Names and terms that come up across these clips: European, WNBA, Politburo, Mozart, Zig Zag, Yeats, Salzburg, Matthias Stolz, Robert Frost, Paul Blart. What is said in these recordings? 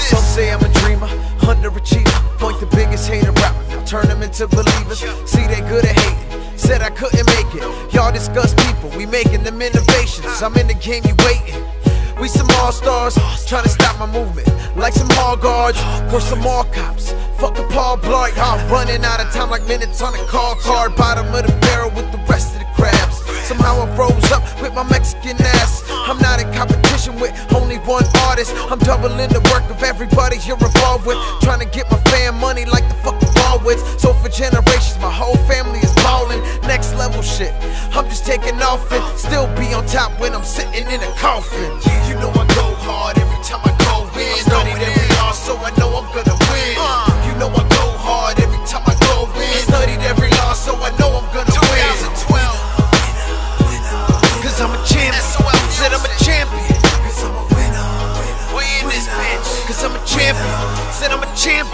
this. Some say I'm a dreamer, underachiever. Point the biggest hater out, turn them into believers. See, they good at hating, said I couldn't make it. Y'all discuss people, we making them innovations. I'm in the game, you waiting. We some all-stars, trying to stop my movement. Like some mall guards, or some mall cops. Fuckin' Paul Blart, y'all running out of time like minutes on a call card. Bottom of the barrel with the rest of the crabs. Somehow I rose up with my Mexican ass. I'm not in competition with only one artist. I'm doubling the work of everybody you're involved with. Trying to get my fan money like the fucking Baldwins. So for generations, my whole family is ballin'. Next level shit, I'm just taking off and still be on top when I'm sitting in a coffin. Yeah, you know I go hard every time I go in. I'm studying every loss, so I know I'm gonna win. You know I go hard every time I go in. Studied every loss, so I know I'm gonna win. 2012. I'm a champion, said I'm a champion, cause I'm a winner, we in this bitch, cause I'm a champion, said I'm a champion.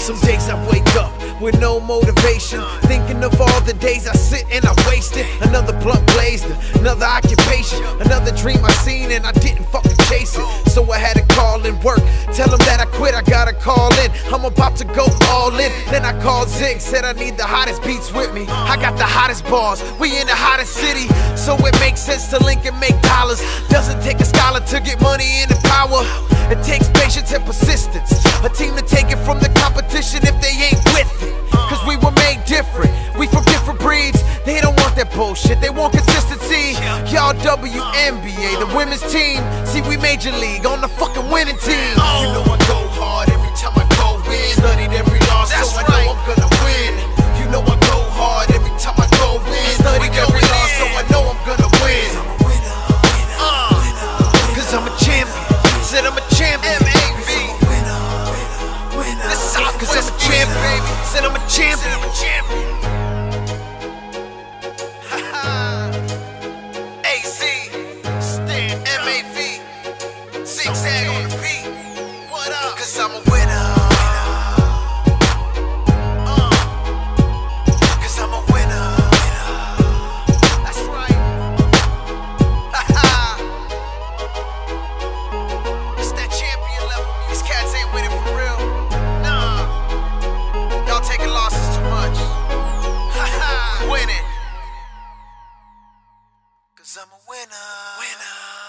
Some days I wake up with no motivation, thinking of all the days I sit and I wasted. Another blunt blazed, another occupation, another dream I seen and I didn't fucking chase it. So I had to call in work, tell them that I quit, I gotta call in, I'm about to go all in. Then I called Zig, said I need the hottest beats with me. I got the hottest bars, we in the hottest city. So it makes sense to link and make dollars. Doesn't take a scholar to get money and power. It takes patience and persistence, a team to take it from the competition if they ain't with it. Cause we were made different, we from different breeds. They don't want that bullshit, they want consistency. Y'all WNBA, the women's team. See, we major league on the fucking winning team. You know I go hard every time I go in. Studied every loss, so I know I'm gonna win. You know I go hard every time I go in. Studied every loss, so I know I'm gonna win. Cause I'm a champion, said I'm a champion. Cause I'm a champion, said I'm a champion. Zig Zag on the beat. What up? Cause I'm a winner. Cause I'm a winner.